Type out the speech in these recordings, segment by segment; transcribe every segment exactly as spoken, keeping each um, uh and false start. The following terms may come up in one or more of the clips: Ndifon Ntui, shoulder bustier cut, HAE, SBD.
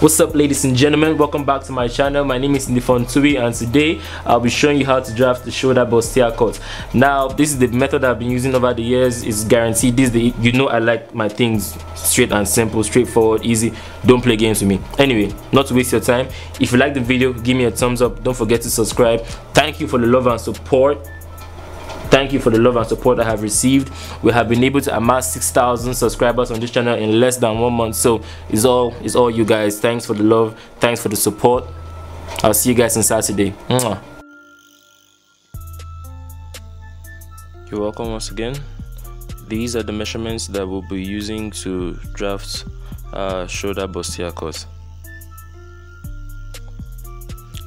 What's up, ladies and gentlemen? Welcome back to my channel. My name is Ndifon Ntui, and today I'll be showing you how to draft the shoulder bustier cut. Now, this is the method I've been using over the years. It's guaranteed. This, the, you know, I like my things straight and simple, straightforward, easy. Don't play games with me. Anyway, not to waste your time. If you like the video, give me a thumbs up. Don't forget to subscribe. Thank you for the love and support. Thank you for the love and support I have received. We have been able to amass six thousand subscribers on this channel in less than one month. So it's all it's all you guys. Thanks for the love. Thanks for the support. I'll see you guys on Saturday. Mwah. You're welcome once again. These are the measurements that we'll be using to draft uh, shoulder bustier cut.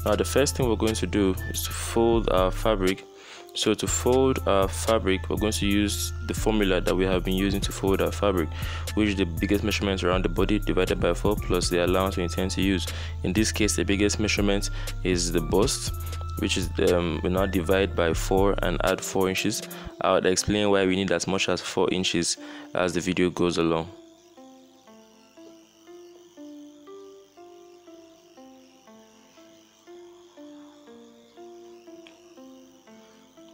Now, the first thing we're going to do is to fold our fabric. So to fold our fabric, we're going to use the formula that we have been using to fold our fabric, which is the biggest measurement around the body divided by four plus the allowance we intend to use. In this case, the biggest measurement is the bust, which is um, we now divide by four and add four inches. I'll explain why we need as much as four inches as the video goes along.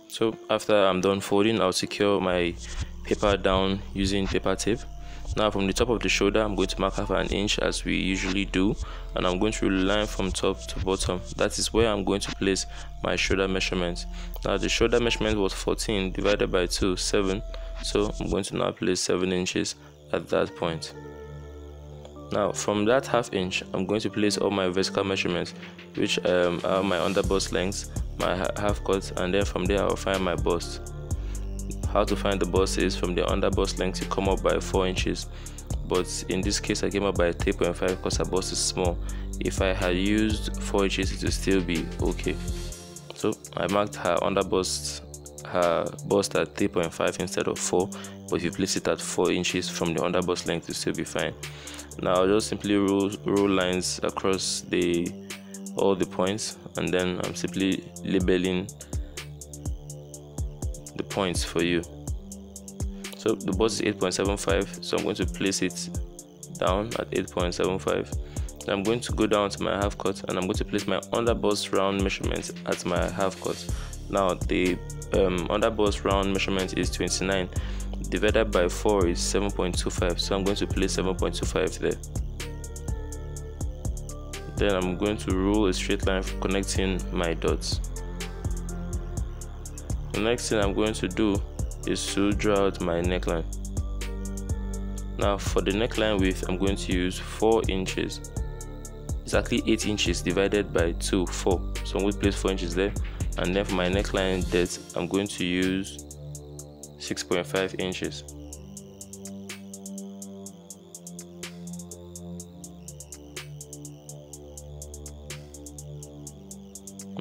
So after I'm done folding, I'll secure my paper down using paper tape. Now from the top of the shoulder, I'm going to mark half an inch as we usually do, and I'm going to line from top to bottom. That is where I'm going to place my shoulder measurement. Now the shoulder measurement was fourteen divided by two, seven. So I'm going to now place seven inches at that point. Now from that half inch, I'm going to place all my vertical measurements, which um, are my underbust lengths, my half cut, and then from there I'll find my bust. How to find the bust is from the underbust length you come up by four inches, but in this case I came up by three point five because our bust is small. If I had used four inches, it would still be okay. So I marked her underbust, her bust at three point five instead of four, but if you place it at four inches from the underbust length, it will still be fine. Now I'll just simply roll, roll lines across the all the points, and then I'm simply labeling the points for you. So the bust is eight point seven five, so I'm going to place it down at eight point seven five. I'm going to go down to my half cut, and I'm going to place my underbust round measurement at my half cut. Now the um, underbust round measurement is twenty-nine divided by four is seven point two five, so I'm going to place seven point two five there. Then I'm going to roll a straight line connecting my dots. The next thing I'm going to do is to draw out my neckline. Now for the neckline width, I'm going to use four inches, exactly eight inches divided by two, four. So I'm going to place four inches there, and then for my neckline depth, I'm going to use six point five inches.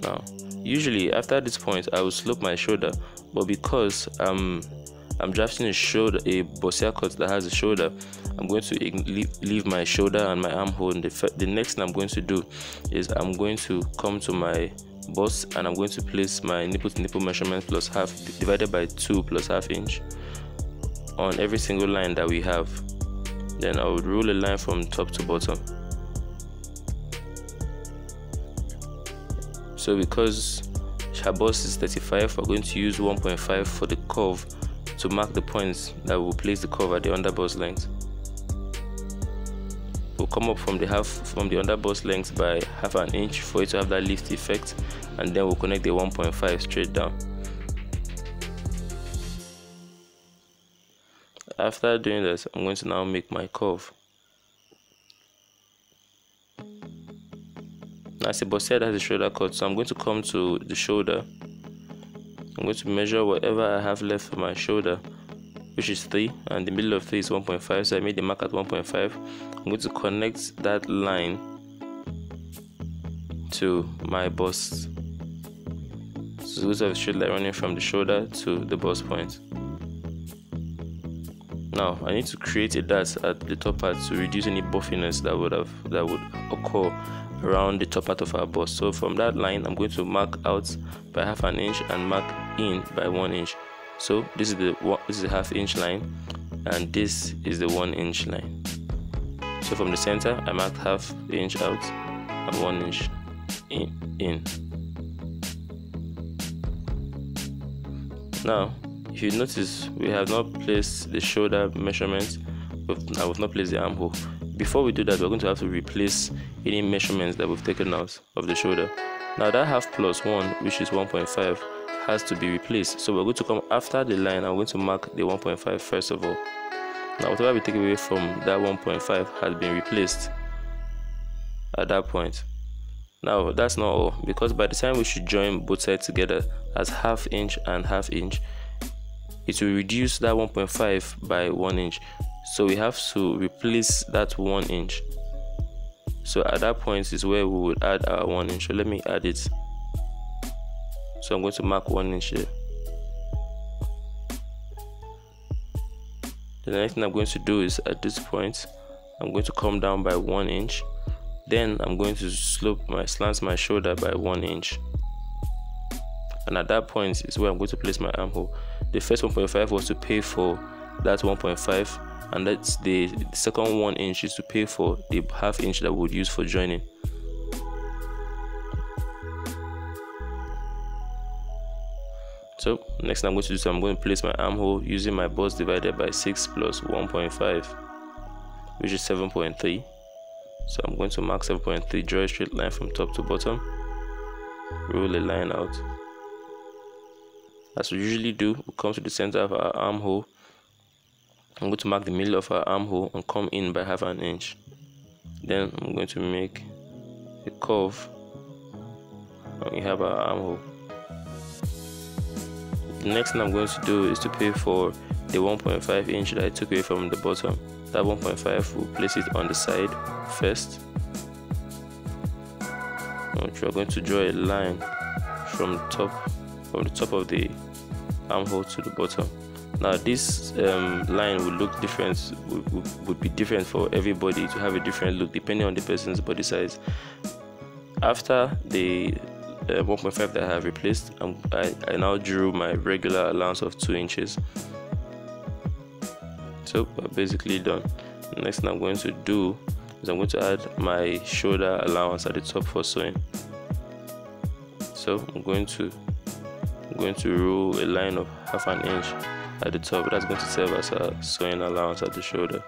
Now, usually after this point I will slope my shoulder, but because I'm I'm drafting a shoulder, a bustier cut that has a shoulder, I'm going to leave my shoulder and my armhole. And the, the next thing I'm going to do is I'm going to come to my bust, and I'm going to place my nipple to nipple measurement plus half divided by two plus half inch on every single line that we have. Then I would roll a line from top to bottom. So because her bust is thirty-five, we're going to use one point five for the curve to mark the points that will place the curve at the underbust length. We'll come up from the half from the underbust length by half an inch for it to have that lift effect, and then we'll connect the one point five straight down. After doing this, I'm going to now make my curve. As a bustier has a shoulder cut, so I'm going to come to the shoulder. I'm going to measure whatever I have left for my shoulder, which is three, and the middle of three is one point five, so I made the mark at one point five. I'm going to connect that line to my bust. So we have a straight line running from the shoulder to the bust point. Now I need to create a dart at the top part to reduce any buffiness that would have that would occur around the top part of our bust. So from that line, I'm going to mark out by half an inch and mark in by one inch. So this is the this is the half inch line, and this is the one inch line. So from the center, I marked half the inch out and one inch in. in. Now, if you notice, we have not placed the shoulder measurement. I would not place the armhole. Before we do that, we're going to have to replace any measurements that we've taken out of the shoulder. Now that half plus one, which is one point five, has to be replaced. So we're going to come after the line. I'm going to mark the one point five first of all. Now whatever we take away from that one point five has been replaced at that point. Now that's not all, because by the time we should join both sides together as half inch and half inch, it will reduce that one point five by one inch. So we have to replace that one inch. So at that point is where we would add our one inch. So let me add it. So I'm going to mark one inch here. The next thing I'm going to do is at this point, I'm going to come down by one inch. Then I'm going to slope my slant my shoulder by one inch. And at that point is where I'm going to place my armhole. The first one point five was to pay for that one point five. And that's the second one inch is to pay for the half inch that we would use for joining. So next thing I'm going to do is I'm going to place my armhole using my bust divided by six plus one point five, which is seven point three. So I'm going to mark seven point three, draw a straight line from top to bottom, roll a line out. As we usually do, we come to the center of our armhole. I'm going to mark the middle of our armhole and come in by half an inch. Then I'm going to make a curve and we have our armhole. The next thing I'm going to do is to pay for the one point five inch that I took away from the bottom. That one point five, we'll place it on the side first. We're going to draw a line from the top, from the top of the armhole to the bottom. Now this um, line will look different, would, would be different for everybody, to have a different look depending on the person's body size. After the uh, one point five that I have replaced, I'm, I, I now drew my regular allowance of two inches. So we're basically done. The next thing I'm going to do is I'm going to add my shoulder allowance at the top for sewing. So I'm going to, I'm going to roll a line of half an inch at the top. That's going to serve as a sewing allowance at the shoulder.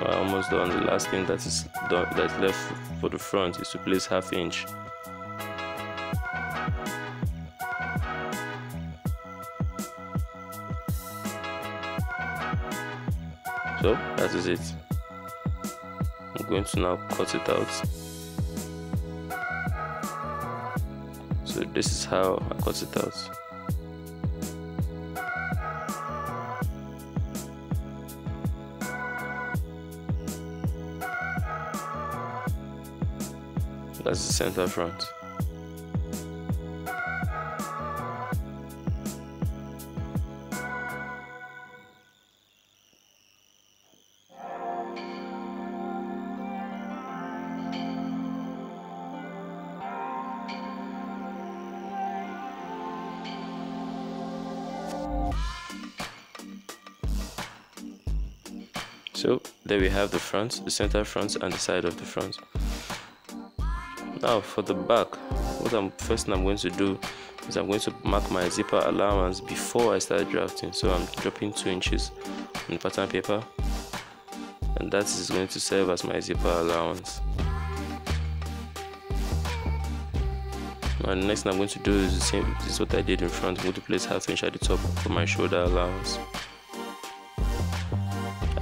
We're almost done. The last thing that is done, that's left for the front, is to place half inch. So that is it. I'm going to now cut it out. So this is how I cut it out. That's the center front. So there we have the front, the center front, and the side of the front. Now for the back, what I'm first thing I'm going to do is I'm going to mark my zipper allowance before I start drafting. So I'm dropping two inches on the pattern paper, and that is going to serve as my zipper allowance. Now the next thing I'm going to do is the same. This is what I did in front. I'm going to place half inch at the top for my shoulder allowance.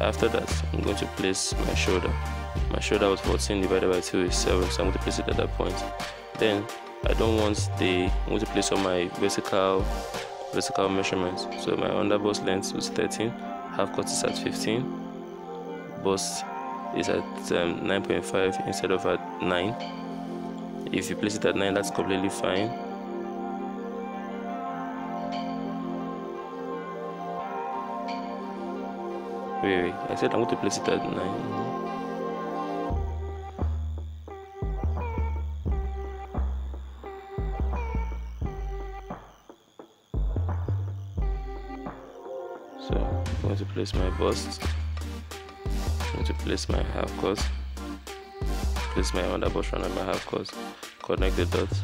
After that, I'm going to place my shoulder. My shoulder was fourteen divided by two is seven, so I'm going to place it at that point. Then I don't want the, I'm going to place on my vertical, vertical measurements. So my underbust length was thirteen, half cut is at fifteen, bust is at um, nine point five instead of at nine. If you place it at nine, that's completely fine. Wait, wait, I said I'm going to place it at nine. So I'm going to place my bust going to place my half course, place my under portion and my half course, connect the dots.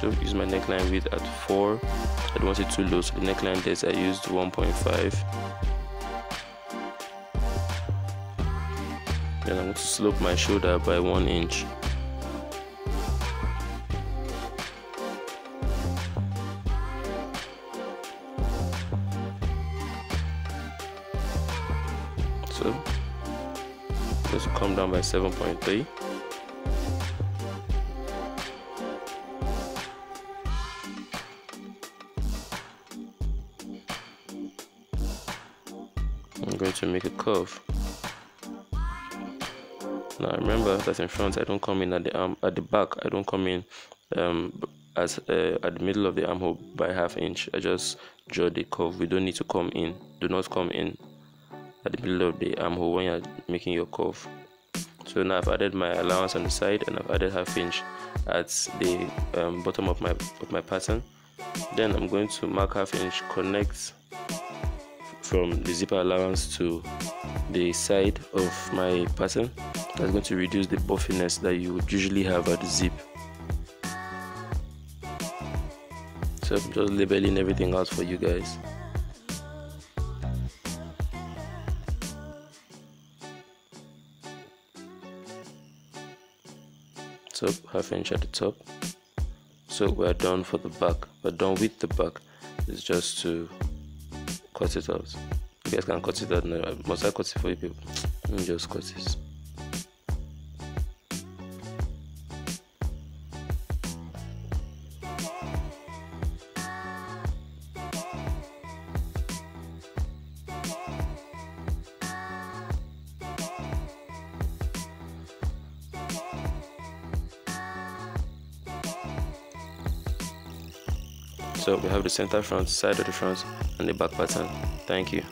Just use my neckline width at four. I don't want it too low, so the neckline depth I used one point five. Then I'm going to slope my shoulder by one inch. So I'm going to come down by seven point three. I'm going to make a curve. Now remember that in front I don't come in at the arm, at the back I don't come in um, as uh, at the middle of the armhole by half inch. I just draw the curve. We don't need to come in. Do not come in at the middle of the armhole when you're making your curve. So now I've added my allowance on the side and I've added half inch at the um, bottom of my of my pattern. Then I'm going to mark half inch, connect from the zipper allowance to the side of my pattern. That's going to reduce the puffiness that you would usually have at the zip. So I'm just labeling everything out for you guys. So half inch at the top. So we're done for the back. We're done with the back. It's just to cut it out. You guys can cut it out now. Must I cut it for you people? Let me just cut this. So we have the center front, side of the front, and the back pattern. Thank you.